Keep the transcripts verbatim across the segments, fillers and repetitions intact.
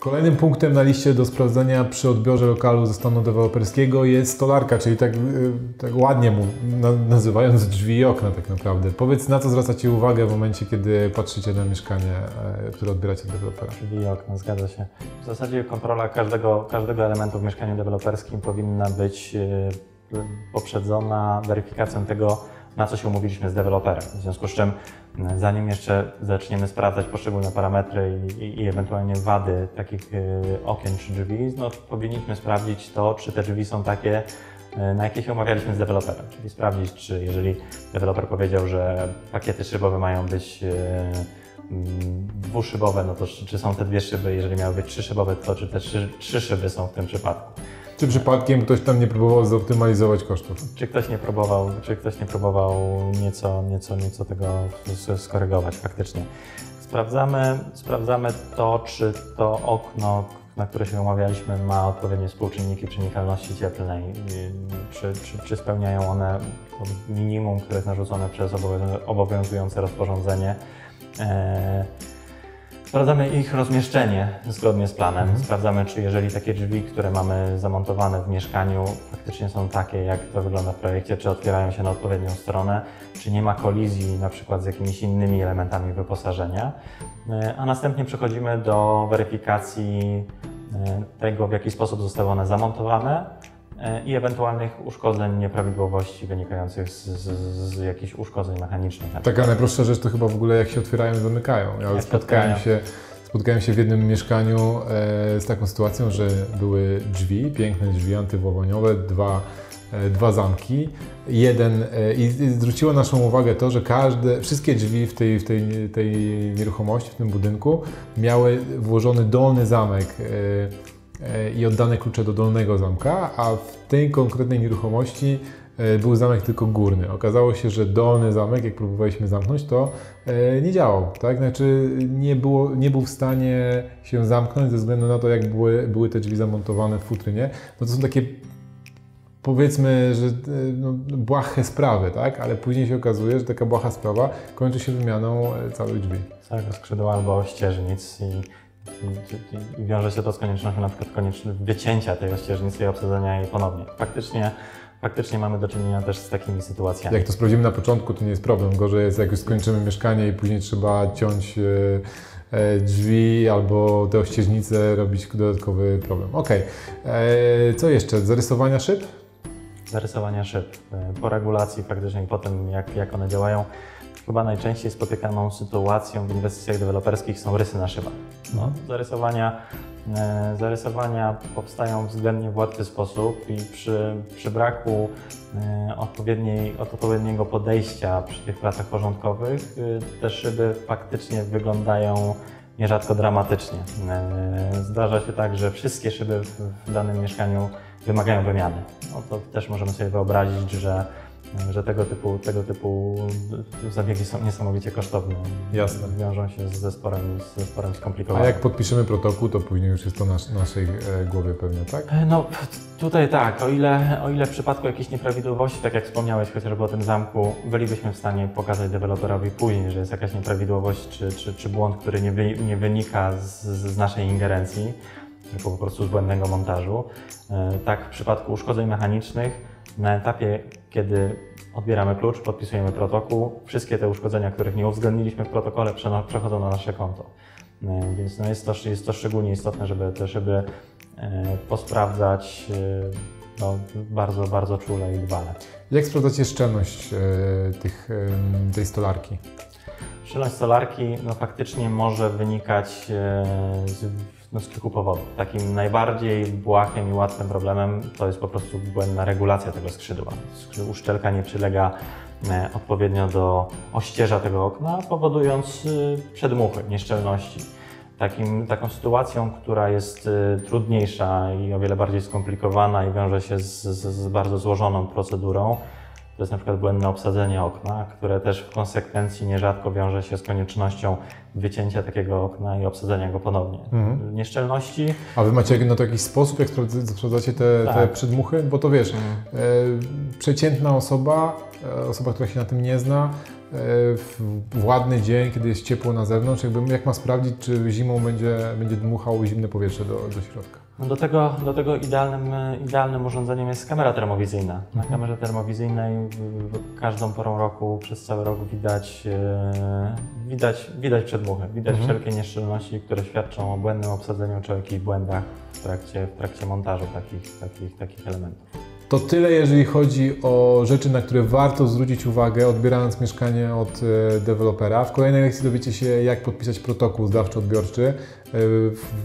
Kolejnym punktem na liście do sprawdzenia przy odbiorze lokalu ze stanu deweloperskiego jest stolarka, czyli tak, tak ładnie mu, nazywając drzwi i okna tak naprawdę. Powiedz, na co zwracacie uwagę w momencie, kiedy patrzycie na mieszkanie, które odbieracie od dewelopera? Drzwi i okna, zgadza się. W zasadzie kontrola każdego, każdego elementu w mieszkaniu deweloperskim powinna być poprzedzona weryfikacją tego, na co się umówiliśmy z deweloperem. W związku z czym, zanim jeszcze zaczniemy sprawdzać poszczególne parametry i, i, i ewentualnie wady takich okien czy drzwi, no, powinniśmy sprawdzić to, czy te drzwi są takie, na jakie się umawialiśmy z deweloperem. Czyli sprawdzić, czy jeżeli deweloper powiedział, że pakiety szybowe mają być dwuszybowe, no to czy są te dwie szyby, jeżeli miały być trzyszybowe, to czy te trzy, trzy szyby są w tym przypadku. Czy przypadkiem ktoś tam nie próbował zoptymalizować kosztów? Czy ktoś nie próbował, czy ktoś nie próbował nieco, nieco, nieco tego skorygować faktycznie. Sprawdzamy, sprawdzamy to, czy to okno, na które się umawialiśmy, ma odpowiednie współczynniki przenikalności cieplnej, czy, czy, czy spełniają one minimum, które jest narzucone przez obowiązujące rozporządzenie. Sprawdzamy ich rozmieszczenie zgodnie z planem. Mhm. Sprawdzamy, czy jeżeli takie drzwi, które mamy zamontowane w mieszkaniu, faktycznie są takie, jak to wygląda w projekcie, czy otwierają się na odpowiednią stronę, czy nie ma kolizji na przykład z jakimiś innymi elementami wyposażenia. A następnie przechodzimy do weryfikacji tego, w jaki sposób zostały one zamontowane i ewentualnych uszkodzeń, nieprawidłowości wynikających z, z, z jakichś uszkodzeń mechanicznych. Taka najprostsza rzecz to chyba w ogóle jak się otwierają i zamykają. Ja spotkałem się, spotkałem się w jednym mieszkaniu e, z taką sytuacją, że były drzwi, piękne drzwi antywłamaniowe, dwa, e, dwa zamki, jeden e, i zwróciło naszą uwagę to, że każde, wszystkie drzwi w tej, w tej, tej nieruchomości, w tym budynku miały włożony dolny zamek. E, i oddane klucze do dolnego zamka, a w tej konkretnej nieruchomości był zamek tylko górny. Okazało się, że dolny zamek, jak próbowaliśmy zamknąć, to nie działał, tak? Znaczy nie, było, nie był w stanie się zamknąć ze względu na to, jak były, były te drzwi zamontowane w futrynie. No to są takie, powiedzmy, że no, błahe sprawy, tak? Ale później się okazuje, że taka błaha sprawa kończy się wymianą całych drzwi. Całego skrzydła albo ścieżnic i I wiąże się to z koniecznością na przykład konieczne wycięcia tej ościeżnicy i obsadzenia jej ponownie. Faktycznie, faktycznie mamy do czynienia też z takimi sytuacjami. Jak to sprawdzimy na początku, to nie jest problem. Gorzej jest, jak już skończymy mieszkanie i później trzeba ciąć drzwi albo te ościeżnice, robić dodatkowy problem. Ok. Co jeszcze? Zarysowania szyb? Zarysowania szyb. Po regulacji faktycznie i po tym, jak, jak one działają. Chyba najczęściej spotykaną sytuacją w inwestycjach deweloperskich są rysy na szybach. No, zarysowania, e, zarysowania powstają względnie w łatwy sposób i przy, przy braku e, odpowiedniej, odpowiedniego podejścia przy tych pracach porządkowych e, te szyby faktycznie wyglądają nierzadko dramatycznie. E, zdarza się tak, że wszystkie szyby w, w danym mieszkaniu wymagają wymiany. No, to też możemy sobie wyobrazić, że że tego typu, tego typu zabiegi są niesamowicie kosztowne. Jasne. Wiążą się z zespołem, z zespołem skomplikowanym. A jak podpiszemy protokół, to później już jest to na naszej głowie pewnie, tak? No tutaj tak, o ile, o ile w przypadku jakiejś nieprawidłowości, tak jak wspomniałeś chociażby o tym zamku, bylibyśmy w stanie pokazać deweloperowi później, że jest jakaś nieprawidłowość czy, czy, czy błąd, który nie, wy, nie wynika z, z naszej ingerencji, tylko po prostu z błędnego montażu. Tak w przypadku uszkodzeń mechanicznych, na etapie, kiedy odbieramy klucz, podpisujemy protokół, wszystkie te uszkodzenia, których nie uwzględniliśmy w protokole, przechodzą na nasze konto. Więc no jest, to, jest to szczególnie istotne, żeby te szyby posprawdzać no, bardzo, bardzo czule i dbale. Jak sprawdzacie szczelność tych, tej stolarki? Szczelność stolarki no, faktycznie może wynikać z No z kilku powodów. Takim najbardziej błahym i łatwym problemem to jest po prostu błędna regulacja tego skrzydła. Uszczelka nie przylega odpowiednio do ościeża tego okna, powodując przedmuchy, nieszczelności. Takim, taką sytuacją, która jest trudniejsza i o wiele bardziej skomplikowana i wiąże się z, z bardzo złożoną procedurą, to jest na przykład błędne obsadzenie okna, które też w konsekwencji nierzadko wiąże się z koniecznością wycięcia takiego okna i obsadzenia go ponownie. Mhm. Nieszczelności. A wy macie na to jakiś sposób, jak sprawdzacie te, tak. te przedmuchy? Bo to wiesz, mhm. e, przeciętna osoba, osoba, która się na tym nie zna, w ładny dzień, kiedy jest ciepło na zewnątrz, jakby jak ma sprawdzić, czy zimą będzie, będzie dmuchało zimne powietrze do, do środka? No do tego, do tego idealnym, idealnym urządzeniem jest kamera termowizyjna. Mhm. Na kamerze termowizyjnej każdą porą roku, przez cały rok widać, widać, widać przedmuchy, widać mhm. wszelkie nieszczelności, które świadczą o błędnym obsadzeniu czy o jakichś błędach w trakcie, w trakcie montażu takich, takich, takich elementów. To tyle, jeżeli chodzi o rzeczy, na które warto zwrócić uwagę, odbierając mieszkanie od dewelopera. W kolejnej lekcji dowiecie się, jak podpisać protokół zdawczo-odbiorczy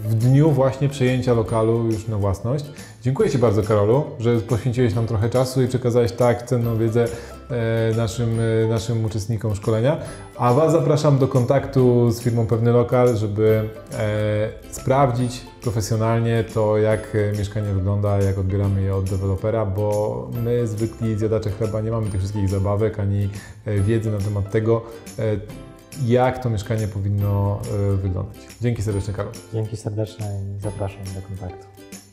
w dniu właśnie przejęcia lokalu już na własność. Dziękuję Ci bardzo, Karolu, że poświęciłeś nam trochę czasu i przekazałeś tak cenną wiedzę naszym, naszym uczestnikom szkolenia. A Was zapraszam do kontaktu z firmą Pewny Lokal, żeby sprawdzić profesjonalnie to, jak mieszkanie wygląda, jak odbieramy je od dewelopera, bo my, zwykli zjadacze chleba, nie mamy tych wszystkich zabawek ani wiedzy na temat tego, jak to mieszkanie powinno wyglądać. Dzięki serdecznie, Karol. Dzięki serdecznie i zapraszam do kontaktu.